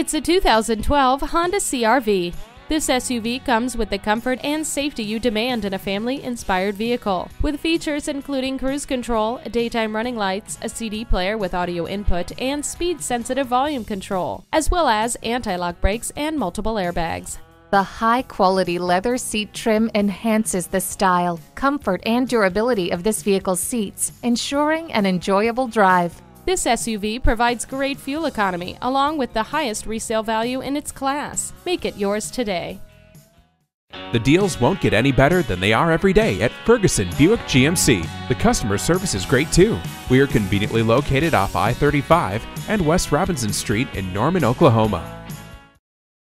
It's a 2012 Honda CR-V. This SUV comes with the comfort and safety you demand in a family-inspired vehicle, with features including cruise control, daytime running lights, a CD player with audio input, and speed-sensitive volume control, as well as anti-lock brakes and multiple airbags. The high-quality leather seat trim enhances the style, comfort, and durability of this vehicle's seats, ensuring an enjoyable drive. This SUV provides great fuel economy along with the highest resale value in its class. Make it yours today. The deals won't get any better than they are every day at Ferguson Buick GMC. The customer service is great too. We are conveniently located off I-35 and West Robinson Street in Norman, Oklahoma.